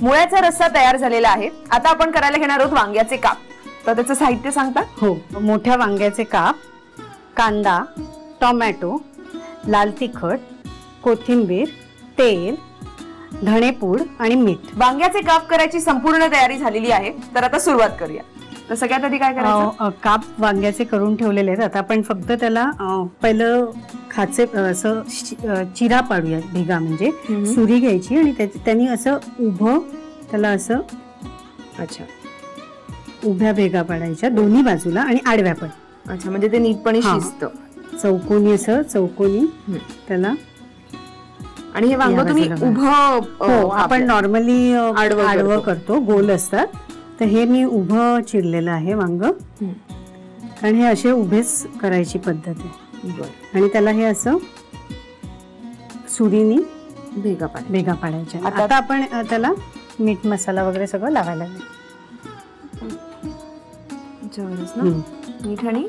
मुळ्याचा रस्सा तयार झालेला आहे। आता आपण करायला घेणार आहोत वांग्याचे काप। तर त्याचं साहित्य सांगता? हो, मोठ्या वांग्याचे काप, कांदा, टोमॅटो, लाल तिखट, कोथिंबीर, तेल, धणेपूड आणि मीठ। वांग्याचे काप करायची संपूर्ण तयारी झालेली आहे। तर आता सुरुवात करूया। तर सगळ्यात आधी काय करायचं? काप वांग्याचे करून ठेवलेले आहेत। आता आपण फक्त त्याला पहिलं खाचे असं चिरा पाडूया, भिगा म्हणजे सुरी घ्यायची आणि त्यांनी असं उभं त्याला असं अच्छा उभ्या भेगा पाडायच्या दोन्ही बाजूला आणि आडव्या पण। अच्छा, म्हणजे ते नीटपणे शिजतं चौकोनी असं चौकोनी त्याला। आणि हे वांग तुम्ही उभं आपण नॉर्मली आडवं करतो, गोल असतात। तर हे मी उभं चिरलेलं आहे वांग, कारण हे असे उभेच करायची पद्धत आहे। आणि त्याला हे असं सुरीनी भेगा पाडायच्या। आता आपण त्याला मीठ मसाला वगैरे सगळं लावायला मीठ आणि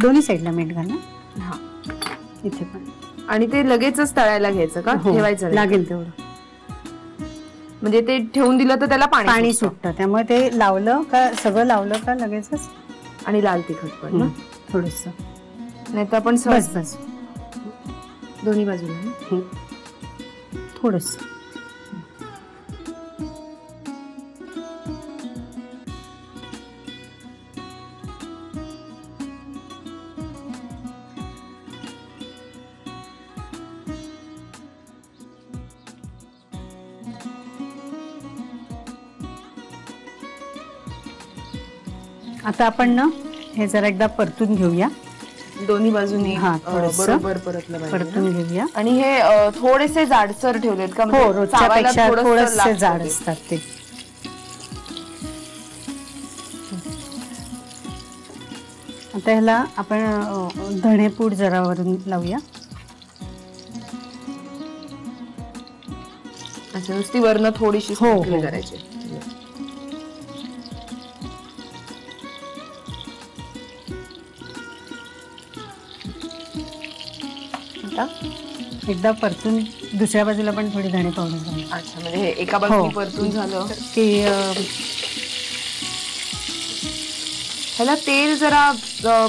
दोन्ही साईडला मीठ घालणं। हा, इथे पण आणि ते लगेचच तळायला घ्यायचं का? ठेवायचं लागेल तेवढं, म्हणजे ते ठेवून दिलं तर त्याला पाणी सुटतं, त्यामुळे ते लावलं का सगळं लावलं का लगेचच। आणि लाल तिखट पण ना थोडंसं, नाही तर आपण सहज बस दोन्ही बाजूला थोडंसं। आता आपण ना हे जरा एकदा परतून घेऊया दोन्ही बाजूने। हां, बरोबर परतून घेऊया। आणि हे थोडेसे जाडसर ठेवलेत का? हो, रोजच्यापेक्षा थोडेसे जाड असतात ते। आता ह्याला आपण धणेपूड जरा वरून लावूया। अच्छा, नुसती वरनं थोडीशी स्प्रिंकल करायची। एकदा परतून दुसऱ्या बाजूला पण थोडी धणे पावडर झाली। अच्छा, म्हणजे हे एका बाजूने परतून झालं की ह्याला तेल जरा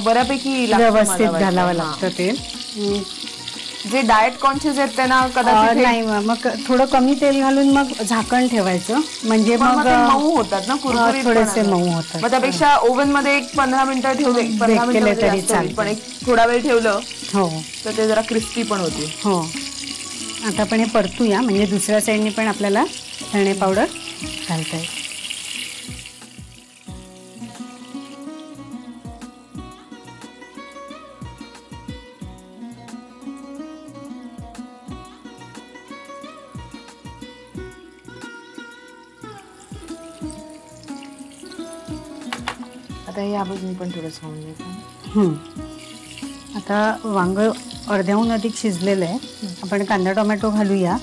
बऱ्यापैकी व्यवस्थित घालावं लागतं। तेल जे डाएट कॉन्शियस आहेत त्यांना कदाचित नाही, मग थोडं कमी तेल घालून मग झाकण ठेवायचं, म्हणजे मग मऊ होतात ना, कुरकुरीत थोडेसे मऊ होतात। मग त्यापेक्षा ओव्हन मध्ये एक 15 मिनिटं ठेवलं, 15 मिनिटं तरी चालेल, पण एक थोडा वेळ ठेवलं हो तर ते जरा क्रिस्पी पण होते। हो, आता आपण हे परतूया, म्हणजे दुसऱ्या साईडने पण आपल्याला धणे पावडर घालता येईल। आता वांग अर्ध्याहून अधिक शिजलेलं आहे, आपण कांदा टोमॅटो घालूया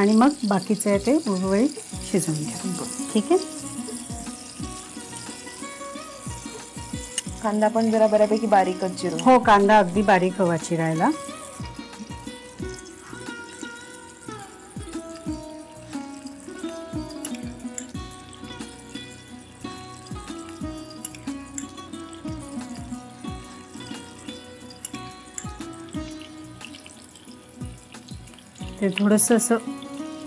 आणि मग बाकीचं आहे ते उरवळी शिजवून घ्या। ठीक आहे, कांदा पण जरा बऱ्यापैकी बारीकच चिरू। हो, कांदा अगदी बारीक हवा चिरायला। थोडंसं असं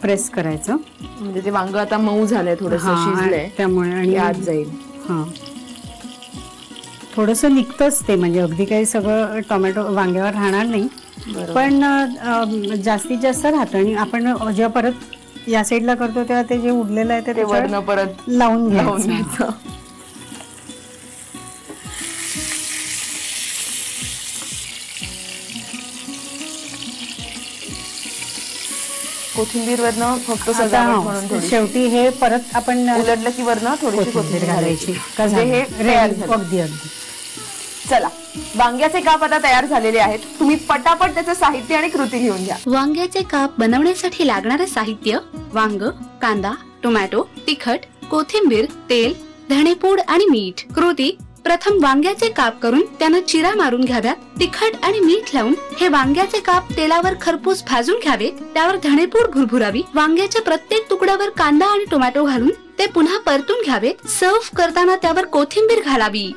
प्रेस करायचं, म्हणजे ते वांग आता मऊ झालंय, थोडंसं शिजलंय त्यामुळे, आणि आत जाईल। हां, थोडंसं निघतंच ते, म्हणजे अगदी काही सगळं टोमॅटो वांग्यावर राहणार नाही, पण जास्तीत जास्त राहतं। आणि आपण जेव्हा परत या साईडला करतो तेव्हा ते जे उरलेलं आहे ते वरनं परत लावून घ्यायचं। कोथिंबीर वरनं फक्त सजावट म्हणून शेवटी हे परत आपण उलटलं की वरनं थोडीशी कोथिंबीर घालायची। हे अगदी अगदी चला, वांग्याचे काप आता तयार झालेले आहेत। तुम्ही पटापट त्याचं साहित्य आणि कृती घेऊन घ्या। वांग्याचे काप बनवण्यासाठी लागणारं साहित्य: वांग, कांदा, टोमॅटो, तिखट, कोथिंबीर, तेल, धणेपूड आणि मीठ। कृती: प्रथम वांग्याचे काप करून त्याने चिरा मारून घ्याव्यात. तिखट आणि मीठ लावून हे वांग्याचे काप तेलावर खरपूस भाजून घ्यावे. त्यावर धणेपूड भुरभुरावी. वांग्याच्या प्रत्येक तुकड्यावर कांदा आणि टोमॅटो घालून ते पुन्हा परतून घ्यावे. सर्व्ह करताना त्यावर कोथिंबीर घालावी.